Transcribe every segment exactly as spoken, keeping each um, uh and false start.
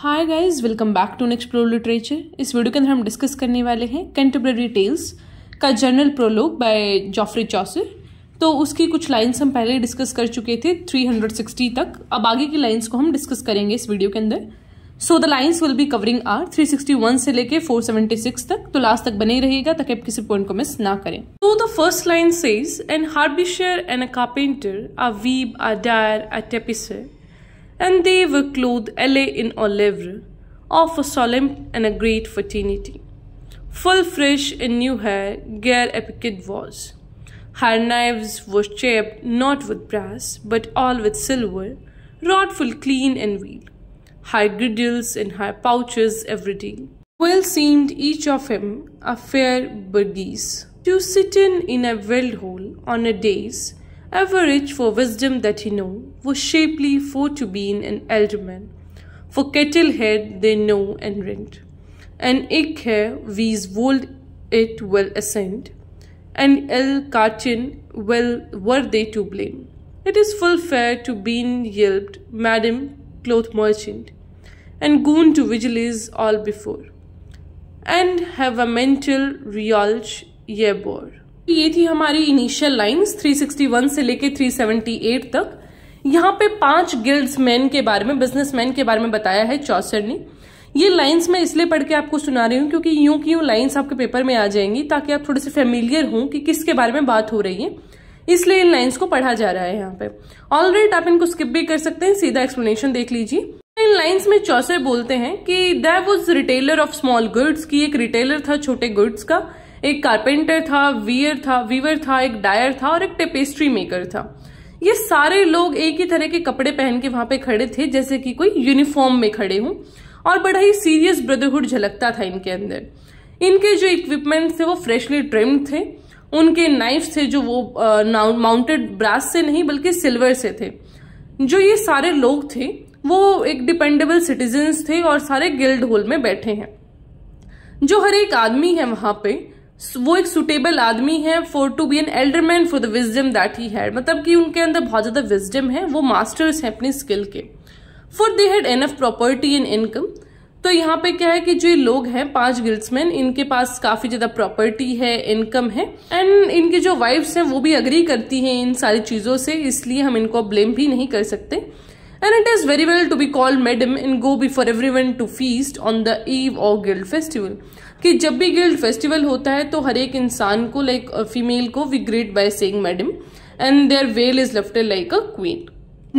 Hi guys, welcome back to unexplored literature. इस video के अंदर हम डिस्कस करने वाले हैं कैंटरबरी टेल्स का general prologue by Geoffrey Chaucer. तो उसकी कुछ लाइन्स हम पहले डिस्कस कर चुके थे तीन सौ साठ तक। अब आगे की लाइन्स को हम डिस्कस करेंगे इस वीडियो के अंदर। So the lines will be covering are तीन सौ इकसठ से लेके चार सौ छिहत्तर तक। तो लास्ट तक बने रहिएगा ताकि आप किसी पॉइंट को मिस ना करें। तो the first line says an haberdasher and a carpenter a weeb a dyer a tapicer and they were clothed alle in olivre, of a solemn and a great fraternity, full fresh in new hair, gear epicid was. Her knives were shaped not with brass, but all with silver, wrought full clean and well. Her girdles and her pouches every day. Well seemed each of him a fair burgess, to sitten in a well hole on a dais, ever rich for wisdom that he know, was shapely for to be an elderman, for kettle head they know and rent, and ik hair wees wold it well ascend, and ill carton well were they to blame. It is full fair to been yelped, madam cloth merchant, and goon to vigilies all before, and have a mental riolch ye bore. ये थी हमारी initial lines तीन सौ इकसठ से लेके तीन सौ अठहत्तर तक। यहाँ पे पांच गिल्ड्समैन के बारे में, बिजनेसमैन के बारे में बताया है चॉसर ने। ये लाइंस मैं इसलिए पढ़ के आपको सुना रही हूँ क्योंकि यूं की यूं लाइंस आपके पेपर में आ जाएंगी ताकि आप थोड़े से फेमिलियर हों कि किसके बारे में बात हो रही है, इसलिए इन लाइन्स को पढ़ा जा रहा है। यहाँ पे ऑलरेडी आप इनको स्किप भी कर सकते हैं, सीधा एक्सप्लेनेशन देख लीजिए। इन लाइन्स में चॉसर बोलते हैं कि that was retailer of small goods, की एक रिटेलर था छोटे गुड्स का, एक कारपेंटर था, वीयर था वीवर था, एक डायर था और एक टेपेस्ट्री मेकर था। ये सारे लोग एक ही तरह के कपड़े पहन के वहां पे खड़े थे, जैसे कि कोई यूनिफॉर्म में खड़े हों, और बड़ा ही सीरियस ब्रदरहुड झलकता था इनके अंदर। इनके जो इक्विपमेंट थे वो फ्रेशली ट्रिम्ड थे, उनके नाइफ्स थे जो वो माउंटेड ब्रास से नहीं बल्कि सिल्वर से थे। जो ये सारे लोग थे वो एक डिपेंडेबल सिटीजन्स थे और सारे गिल्ड होल में बैठे हैं। जो हर एक आदमी है वहां पे वो एक सुटेबल आदमी है for to be an alderman for the wisdom that he had, मतलब कि उनके अंदर बहुत ज्यादा विजडम है, वो मास्टर्स हैं अपनी स्किल के। For they had enough property and income. तो यहाँ पे क्या है कि जो लोग हैं पांच गिल्ड्समैन, इनके पास काफी ज्यादा प्रॉपर्टी है, इनकम है, एंड इनकी जो वाइफ्स हैं वो भी अग्री करती हैं इन सारी चीजों से, इसलिए हम इनको ब्लेम भी नहीं कर सकते। And it is very well to be called madam and go before everyone to feast on the eve of guild festival, कि जब भी गिल्ड फेस्टिवल होता है तो हर एक इंसान को, लाइक फीमेल को, we greet by saying madam and there well is lofted like a queen.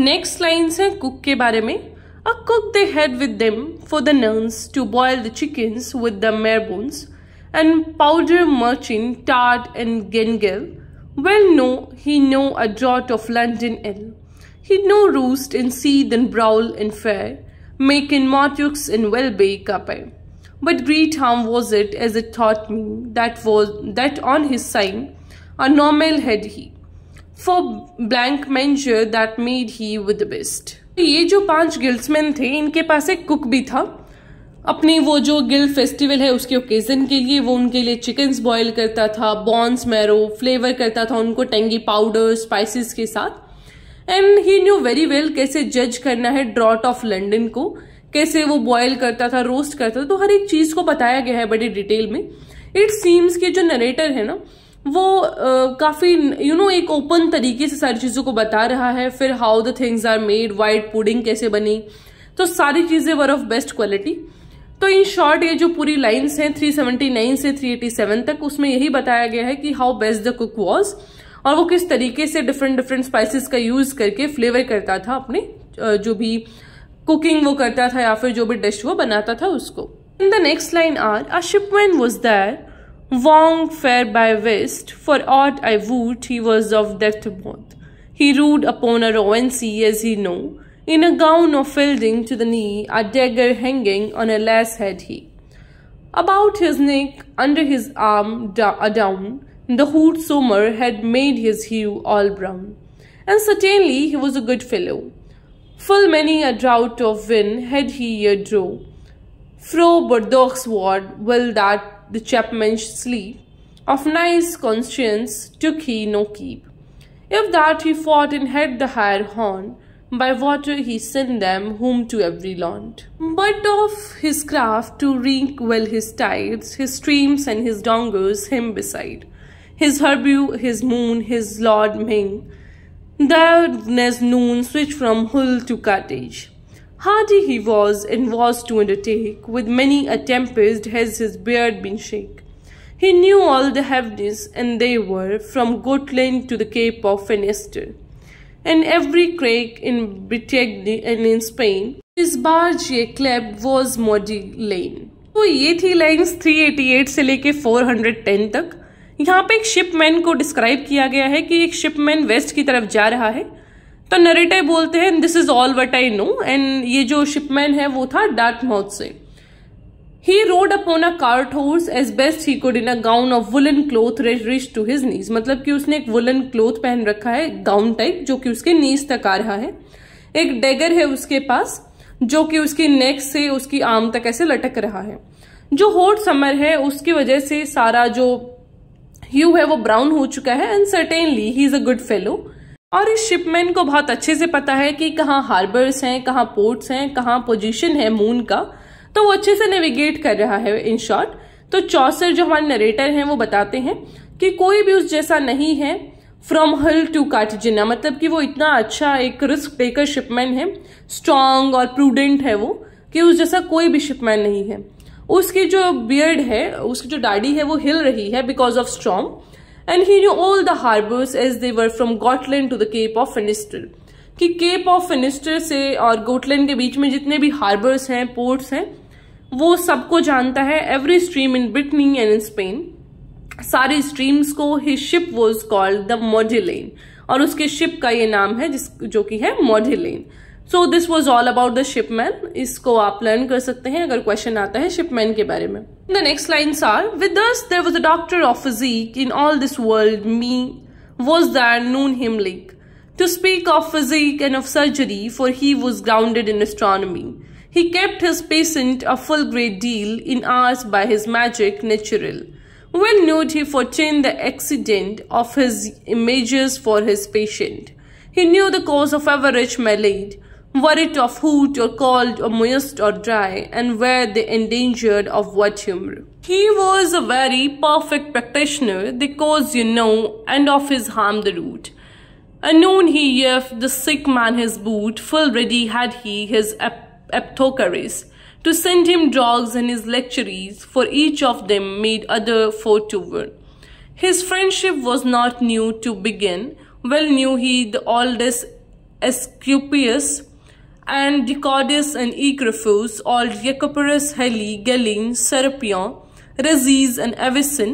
Next lines हैं कुक के बारे में। A cook they had with them for the nurse to boil the chickens with the mayor bones and powder merchant tart and galingale well know he know a draught of London ale he no roost in seed and browl and fair, making mortux and well bake up. But great harm was it as it taught me that was that on his sign a normal had he, for blank measure that made he with the best. ये जो पांच गिल्ड्समैन थे इनके पास एक cook भी था। अपनी वो जो गिल्ड फेस्टिवल है उसके ओकेजन के लिए वो उनके लिए चिकन्स बॉयल करता था, बॉन्स मैरो फ्लेवर करता था उनको टेंगी पाउडर स्पाइसेस के साथ। And he knew very well कैसे जज करना है ड्रॉट ऑफ लंडन को, कैसे वो बॉयल करता था, रोस्ट करता था, तो हर एक चीज को बताया गया है बड़ी डिटेल में। इट सीम्स कि जो नरेटर है ना वो uh, काफी यू नो एक ओपन तरीके से सारी चीजों को बता रहा है। फिर how the things are made, white pudding कैसे बनी, तो सारी चीजें वर ऑफ बेस्ट क्वालिटी। तो इन शॉर्ट ये जो पूरी लाइन्स हैं तीन सौ उन्यासी से तीन सौ सत्तासी तक, उसमें यही बताया गया है कि how best the cook was, और वो किस तरीके से डिफरेंट डिफरेंट स्पाइसेस का यूज करके फ्लेवर करता था अपने जो भी कुकिंग वो करता था या फिर जो भी डिश वो बनाता था उसको। In the next line are a shipman was there Wong fair by west for aught I would he was of death both he rude upon a rowan C as he know in a gown of fielding to the knee a dagger hanging on a lace had he about his neck under his arm down the hood summer had made his hue all brown, and certainly he was a good fellow. Full many a draught of wine had he ere draw. Fro Burdock's ward, well that the chapman sleep, of nice conscience took he no keep. If that he fought and had the higher horn, By water he sent them whom to every land. But of his craft to wreak well his tides, his streams and his dongers him beside, his herbew, his moon, his lord Ming, there's noon switch from Hull to cottage. Hardy he was and was to undertake, with many a tempest has his beard been shake. He knew all the heaviness, and they were from Gotland to the Cape of Finisterre, and every crake in Brittany and in Spain. His barge ye clept was Maudelayne. तो ये थी lines तीन सौ अट्ठासी से लेके चार सौ दस तक। यहाँ पे एक शिपमैन को डिस्क्राइब किया गया है कि एक शिपमैन वेस्ट की तरफ जा रहा है। तो नरेटर बोलते हैं this is all what I know, and ये जो शिपमैन है वो था डार्टमाउथ से। He rode upon a cart horse as best he could in a gown of woollen cloth rich to his knees, मतलब कि उसने एक वुलन क्लोथ पहन रखा है, गाउन टाइप, जो कि उसके नीज तक आ रहा है। एक डेगर है उसके पास जो कि उसकी नेक से उसकी आर्म तक ऐसे लटक रहा है। जो हॉट समर है उसकी वजह से सारा जो ह्यू है वो ब्राउन हो चुका है। And certainly he is a good fellow. और इस शिपमैन को बहुत अच्छे से पता है कि कहाँ हार्बर्स हैं, कहाँ पोर्ट्स हैं, कहाँ पोजीशन है मून का, तो वो अच्छे से नेविगेट कर रहा है। इन शॉर्ट तो चौसर जो हमारे नरेटर हैं वो बताते हैं कि कोई भी उस जैसा नहीं है फ्रॉम हल टू कार्टजिना, मतलब कि वो इतना अच्छा एक रिस्क टेकर शिपमैन है, स्ट्रांग और प्रूडेंट है वो, कि उस जैसा कोई भी शिपमैन नहीं है। उसकी जो बियर्ड है, उसकी जो दाढ़ी है वो हिल रही है because of storm. And he knew all the harbours as they were from Gotland to the Cape of Finisterre, कि केप ऑफ फिनिस्टर से और गॉटलैंड के बीच में जितने भी हार्बर्स हैं, पोर्ट्स हैं, वो सबको जानता है। Every stream in Brittany and in Spain, सारी स्ट्रीम्स को। His ship was called the Maudelayne, और उसके शिप का ये नाम है जिस जो कि है Maudelayne. So this was all about the shipman. इसको आप लर्न कर सकते हैं अगर क्वेश्चन आता है शिपमैन के बारे में। The next lines are with us there was a doctor of physic in all this world me was there noon him like to speak of physic and of surgery for he was grounded in astronomy he kept his patient a full great deal in hours by his magic natural well nude he fortune the accident of his images for his patient he knew the cause of average malady were it of hot or cold or moist or dry, and were they endangered of what humor. He was a very perfect practitioner, the cause you know, and of his harm the root. Anon he yeft the sick man his boot, full ready had he his ap apothecaries, to send him drugs and his lecturies, for each of them made other for to win. His friendship was not new to begin, well knew he the oldest Esculapius, and Dioscorides and Ecrophus, all Jacoporus, Heli, Galen, Serapion, Rhazes and Avicen,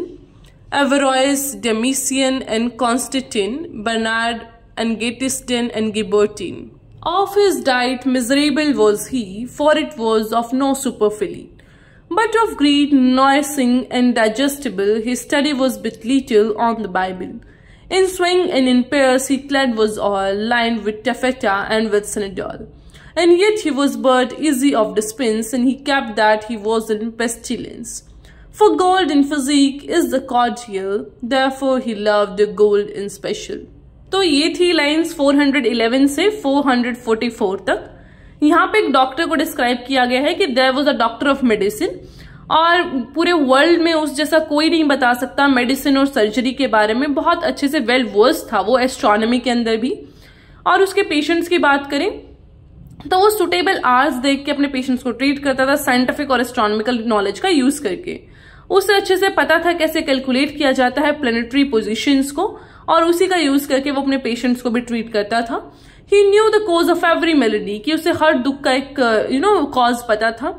Averroes, Damascien and Constantine, Bernard and Gatisden and Gilbertin. Of his diet miserable was he, for it was of no superfluity, but of great, noisome and digestible. His study was but little on the Bible. In swing and in pairs he clad was all, lined with taffeta and with snedall. And yet he was but easy of dispense, and he kept that he was in pestilence. For gold in physique is the cordial, therefore he loved the gold in special. तो ये थी lines चार सौ ग्यारह से चार सौ चौवालीस तक। यहाँ पे एक डॉक्टर को डिस्क्राइब किया गया है कि there was a doctor of medicine, और पूरे वर्ल्ड में उस जैसा कोई नहीं बता सकता मेडिसिन और सर्जरी के बारे में। बहुत अच्छे से वेल वर्स था वो एस्ट्रोनॉमी के अंदर भी। और उसके पेशेंट्स की बात करें तो वो सुटेबल आर्स देख के अपने पेशेंट्स को ट्रीट करता था, साइंटिफिक और एस्ट्रोनॉमिकल नॉलेज का यूज करके। उसे अच्छे से पता था कैसे कैलकुलेट किया जाता है प्लेनेटरी पोजिशंस को, और उसी का यूज करके वो अपने पेशेंट्स को भी ट्रीट करता था। He knew the cause of every malady, कि उसे हर दुख का एक यू नो कॉज पता था,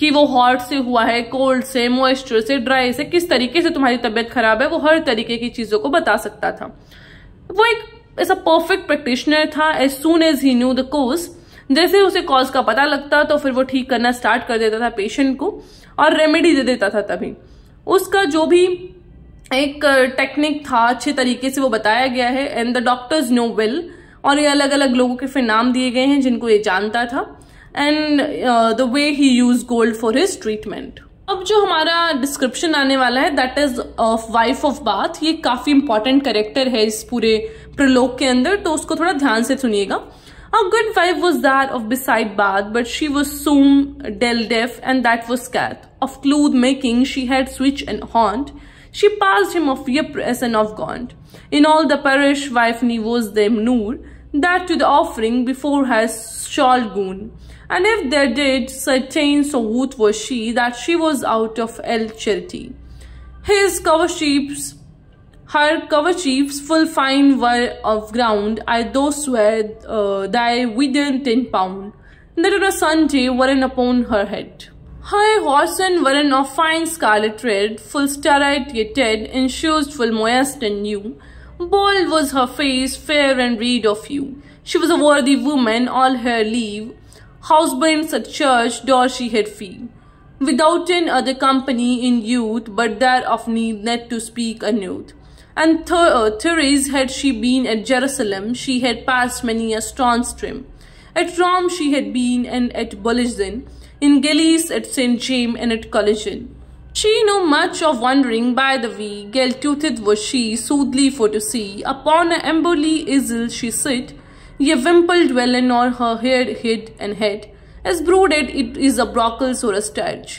कि वो हॉट से हुआ है, कोल्ड से, मॉइस्चर से, ड्राई से, किस तरीके से तुम्हारी तबीयत खराब है, वो हर तरीके की चीजों को बता सकता था। वो एक ऐसा परफेक्ट प्रैक्टिशनर था। As soon as he knew the cause, जैसे उसे कॉज का पता लगता तो फिर वो ठीक करना स्टार्ट कर देता था पेशेंट को, और रेमेडी दे देता था। तभी उसका जो भी एक टेक्निक था अच्छे तरीके से वो बताया गया है। And the doctors know well, और ये अलग अलग लोगों के फिर नाम दिए गए हैं जिनको ये जानता था। And the way he use gold for his treatment. अब जो हमारा डिस्क्रिप्शन आने वाला है that is of wife of Bath. ये काफी इंपॉर्टेंट कैरेक्टर है इस पूरे प्रलोक के अंदर, तो उसको थोड़ा ध्यान से सुनिएगा। Her good wife was that of beside Bath, but she was soon del deaf, and that was Cath. Of cloth making she had switch and haunt, she passed him of Ypres and of Gaunt. In all the parish wife ne was them noor, that to the offering before her shalgoon. And if there did certain so wooth was she, that she was out of el charity. His coverchiefs, her coverchiefs full fine were of ground, I though swear uh, thy within ten pound, that on a Sunday weren upon her head. Her horsen weren of fine scarlet red, full starright yet dead, and shoes full moist and new. Bold was her face, fair and red of hue. She was a worthy woman, all her leave, husbands at church, door she had fee. Withouten other company in youth, but thereof need not to speak anew. And Therese had she been at Jerusalem, she had passed many a strong stream. At Rome she had been, and at Boulogne, in Galicia, at Saint James, and at Cologne. She knew much of wandering by the way, gale-toothed was she, soothly for to see. Upon an emberly easel she sit, ye wimpled wellen o'er her hair hid and head, as brooded it is a brockles or a starch.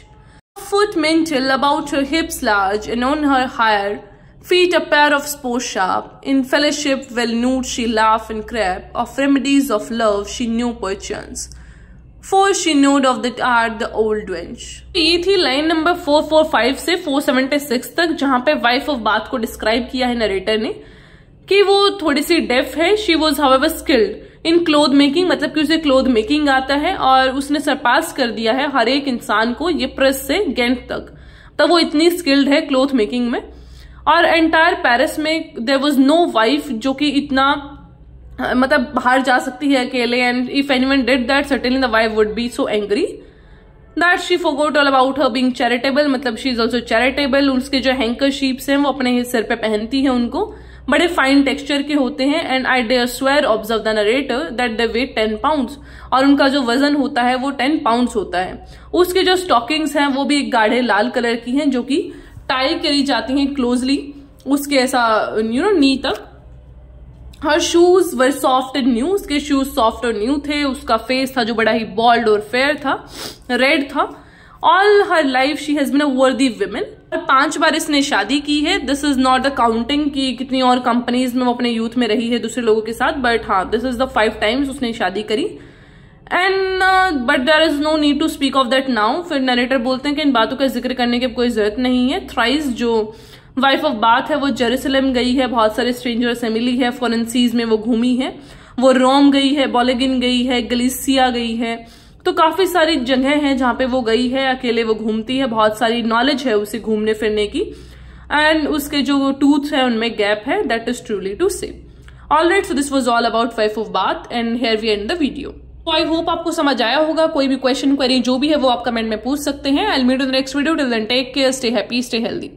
Her foot mantle about her hips large, and on her higher feet a pair of spurs sharp. In fellowship well nude she laugh and crap, of remedies of love she knew perchance, for she knowed of that art the old wench. ये थी line number four forty-five से four seventy-six तक, जहाँ पे wife of Bath को describe किया है narrator ने कि वो थोड़ी सी डेफ है. She was however skilled in cloth making, मतलब कि उसे क्लोथ मेकिंग आता है, और उसने सरपास कर दिया है हर एक इंसान को यप्रेस से गेंट तक. तब वो इतनी स्किल्ड है क्लोथ मेकिंग में. और एंटायर पेरिस में देयर वाज नो वाइफ जो कि इतना मतलब बाहर जा सकती है अकेले. And if anyone did that certainly the wife would be so angry that she forgot all about her being charitable. मतलब शी इज ऑल्सो चैरिटेबल. उसके जो हैंकरशीप्स हैं वो अपने सिर पे पहनती है, उनको बड़े फाइन टेक्सचर के होते हैं. And I dare swear observe the narrator that they weight ten pounds, और उनका जो वजन होता है वो टेन पाउंड्स होता है. उसके जो स्टॉकिंग्स हैं वो भी एक गाढ़े लाल कलर की हैं, जो कि टाई करी जाती हैं क्लोजली उसके ऐसा यू नो नी तक. Her shoes were soft and new, उसके शूज सॉफ्ट और न्यू थे. उसका फेस था जो बड़ा ही बॉल्ड और फेयर था, रेड था. All her life she has been a worthy women. और पांच बार इसने शादी की है. This is not the counting कि कितनी और कंपनीज में वो अपने यूथ में रही है दूसरे लोगों के साथ, बट हाँ this is the five times उसने शादी करी. And but there is no need to speak of that now. फिर नरेटर बोलते हैं कि इन बातों का जिक्र करने की कोई जरूरत नहीं है. थ्राइस जो वाइफ ऑफ बाथ है वो जेरूसलम गई है, बहुत सारे स्ट्रेंजर्स से मिली है, फॉरेन सीज में वो घूमी है, वो रोम गई है, बोलेगिन गई है, गलीसिया गई है. तो काफी सारी जगह है जहाँ पे वो गई है, अकेले वो घूमती है. बहुत सारी नॉलेज है उसे घूमने फिरने की. एंड उसके जो टूथ है उनमें गैप है, that is truly to say. Alright, so this was all about wife of Bath and here we end the video. तो आई होप आपको समझ आया होगा. कोई भी क्वेश्चन क्वेरी जो भी है वो आप कमेंट में पूछ सकते हैं. I will meet in the next video. Till then take care, stay happy, stay healthy.